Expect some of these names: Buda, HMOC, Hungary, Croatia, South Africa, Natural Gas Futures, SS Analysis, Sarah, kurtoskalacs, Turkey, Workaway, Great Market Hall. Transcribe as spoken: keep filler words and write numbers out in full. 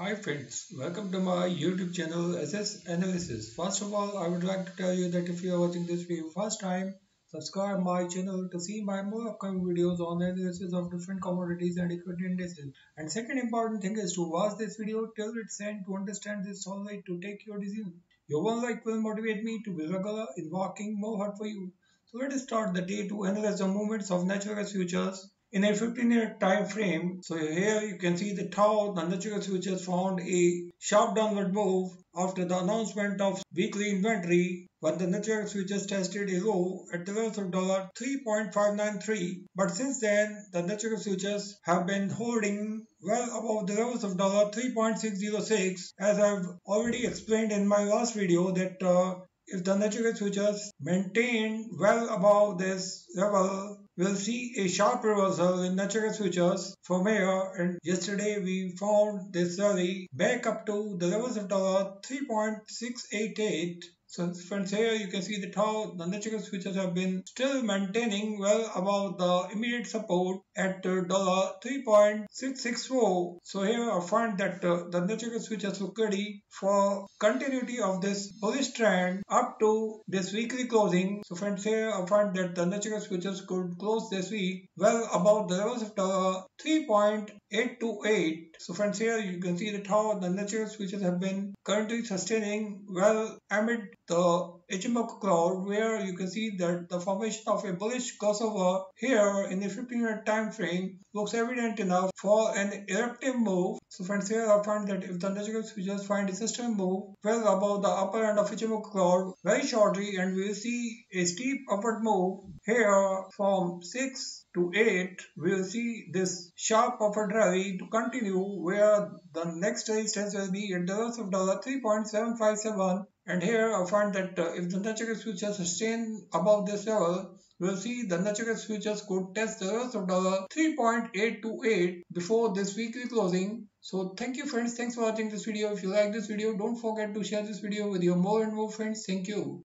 Hi friends, welcome to my YouTube channel S S Analysis. First of all, I would like to tell you that if you are watching this video first time, subscribe my channel to see my more upcoming videos on analysis of different commodities and equity indices. And second important thing is to watch this video till its end to understand this solid to take your decision. Your one like will motivate me to be regular in working more hard for you. So let us start the day to analyze the movements of natural gas futures in a fifteen year time frame. So here you can see that how the natural gas futures found a sharp downward move after the announcement of weekly inventory, when the natural gas futures tested a low at the level of three point five nine three. But since then, the natural gas futures have been holding well above the levels of three point six zero six. As I've already explained in my last video that uh, if the natural gas futures maintain well above this level, we'll see a sharp reversal in natural gas futures from here, and yesterday we found this rally back up to the levels of three point six eight eight. So friends, here you can see that how the natural gas futures have been still maintaining well above the immediate support at three point six six four. So here I find that uh, the natural gas futures look ready for continuity of this bullish trend up to this weekly closing. So friends, here I find that the natural gas futures could close this week well above the levels of three point eight two eight. So friends, here you can see that how the natural gas futures have been currently sustaining well amid the H M O C cloud, where you can see that the formation of a bullish crossover here in a fifteen minute time frame looks evident enough for an eruptive move. So friends, here I find that if the natural gas futures find a sustained move well above the upper end of H M O C cloud very shortly, and we will see a steep upward move here from six to eight. We will see this sharp upward rally to continue, where the next resistance will be at the levels of three point seven five seven. And here I find that uh, if the natural gas futures sustain above this level, we'll see the natural gas futures could test the levels of three point eight two eight before this weekly closing. So thank you friends, thanks for watching this video. If you like this video, don't forget to share this video with your more and more friends. Thank you.